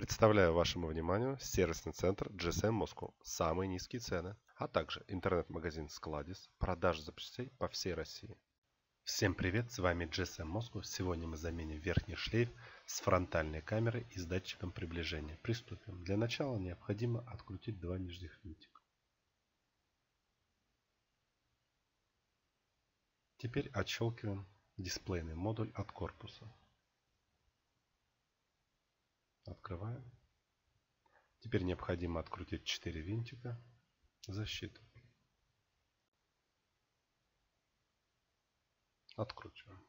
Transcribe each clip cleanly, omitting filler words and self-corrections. Представляю вашему вниманию сервисный центр GSM Moscow, самые низкие цены, а также интернет-магазин Складис, продажи запчастей по всей России. Всем привет, с вами GSM Moscow. Сегодня мы заменим верхний шлейф с фронтальной камерой и с датчиком приближения. Приступим. Для начала необходимо открутить два нижних винтика. Теперь отщелкиваем дисплейный модуль от корпуса. Открываем. Теперь необходимо открутить 4 винтика защиты. Откручиваем.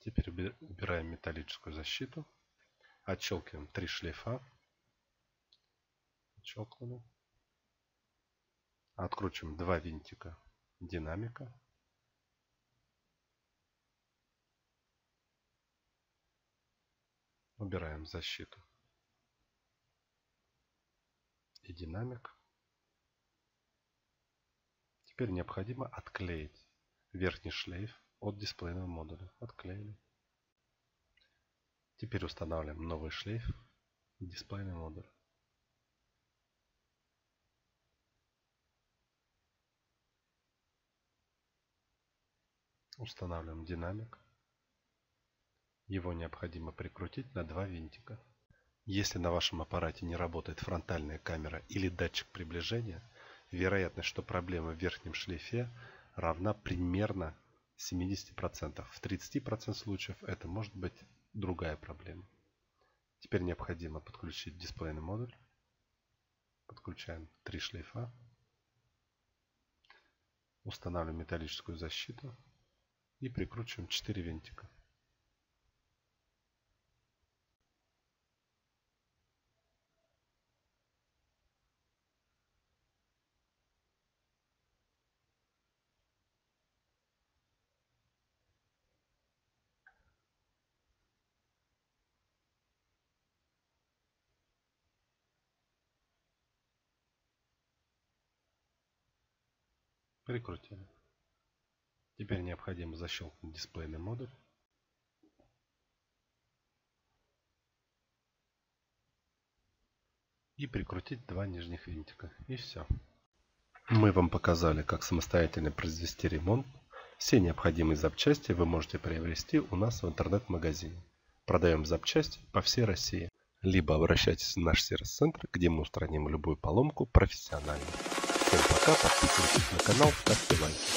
Теперь убираем металлическую защиту. Отщелкиваем 3 шлейфа. Отщелкнули. Откручиваем 2 винтика динамика. Убираем защиту и динамик. Теперь необходимо отклеить верхний шлейф от дисплейного модуля. Отклеили. Теперь устанавливаем новый шлейф в дисплейный модуль. Устанавливаем динамик. Его необходимо прикрутить на 2 винтика. Если на вашем аппарате не работает фронтальная камера или датчик приближения, вероятность, что проблема в верхнем шлейфе, равна примерно 70%. В 30% случаев это может быть другая проблема. Теперь необходимо подключить дисплейный модуль. Подключаем 3 шлейфа. Устанавливаем металлическую защиту и прикручиваем 4 винтика. Прикрутили. Теперь необходимо защелкнуть дисплейный модуль. И прикрутить 2 нижних винтика. И все. Мы вам показали, как самостоятельно произвести ремонт. Все необходимые запчасти вы можете приобрести у нас в интернет-магазине. Продаем запчасти по всей России. Либо обращайтесь в наш сервис-центр, где мы устраним любую поломку профессионально. Всем пока, подписывайтесь на канал, ставьте лайки.